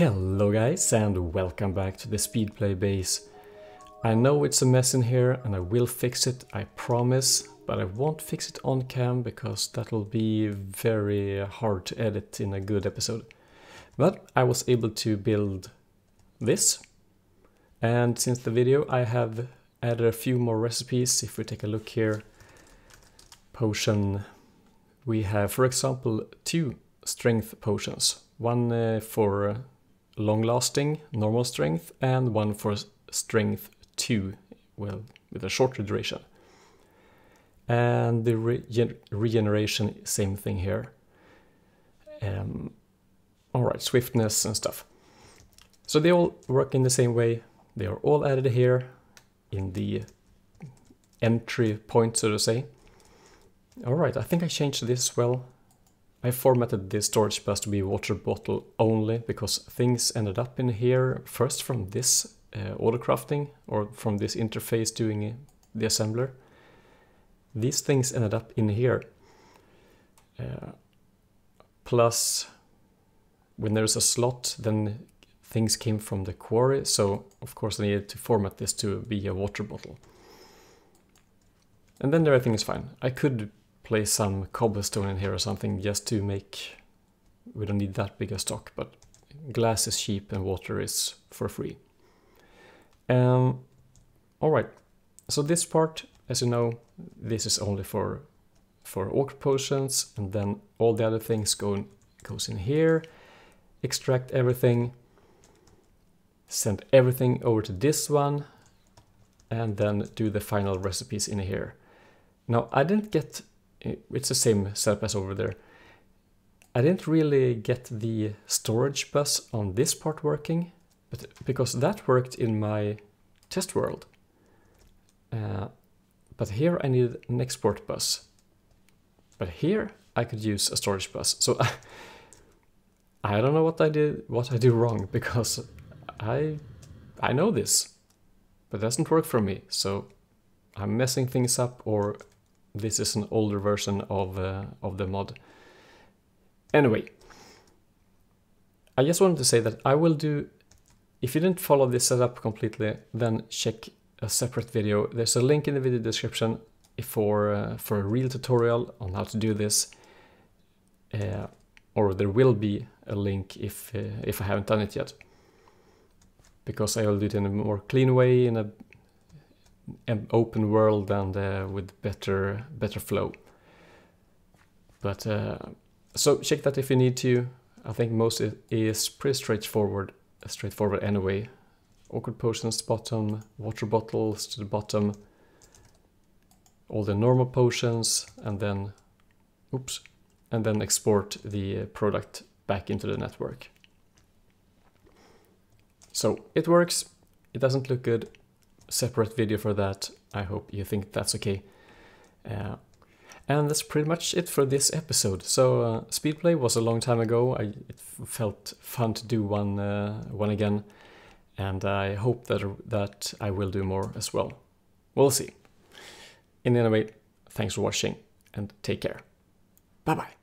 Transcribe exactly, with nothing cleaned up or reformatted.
Hello guys, and welcome back to the Speedplay base. I know it's a mess in here and I will fix it, I promise, but I won't fix it on cam because that'll be very hard to edit in a good episode. But I was able to build this, and since the video I have added a few more recipes. If we take a look here, potion, we have for example two strength potions, one uh, for long-lasting, normal strength, and one for strength two, well, with a shorter duration. And the regen regeneration, same thing here. Um, all right, swiftness and stuff. So they all work in the same way. They are all added here in the entry point, so to say. All right, I think I changed this as well. I formatted this storage bus to be water bottle only because things ended up in here first from this uh, auto crafting, or from this interface doing the assembler. These things ended up in here. Uh, plus, when there's a slot, then things came from the quarry, so of course I needed to format this to be a water bottle. And then everything is fine. I could place some cobblestone in here or something just to make, we don't need that big a stock, but glass is cheap and water is for free. Um, all right, so this part, as you know, this is only for for ochre potions, and then all the other things go in, goes in here. Extract everything, send everything over to this one, and then do the final recipes in here. Now I didn't get, it's the same setup as over there. I didn't really get the storage bus on this part working, but because that worked in my test world. Uh, but here I needed an export bus. But here I could use a storage bus. So I, I don't know what I did, what I do wrong, because I, I know this, but it doesn't work for me. So I'm messing things up, or this is an older version of, uh, of the mod. Anyway, I just wanted to say that I will do, if you didn't follow this setup completely, then check a separate video. There's a link in the video description for, uh, for a real tutorial on how to do this. Uh, or there will be a link if, uh, if I haven't done it yet. Because I will do it in a more clean way, in a an open world, and uh, with better better flow. But uh, so check that if you need to. I think most it is pretty straightforward straightforward anyway. Awkward potions to the bottom, water bottles to the bottom, all the normal potions, and then oops and then export the product back into the network. So it works. It doesn't look good. Separate video for that. I hope you think that's okay. Uh, and that's pretty much it for this episode. So uh, Speedplay was a long time ago. I, it felt fun to do one uh, one again, and I hope that that I will do more as well. We'll see. In any way, thanks for watching and take care. Bye bye.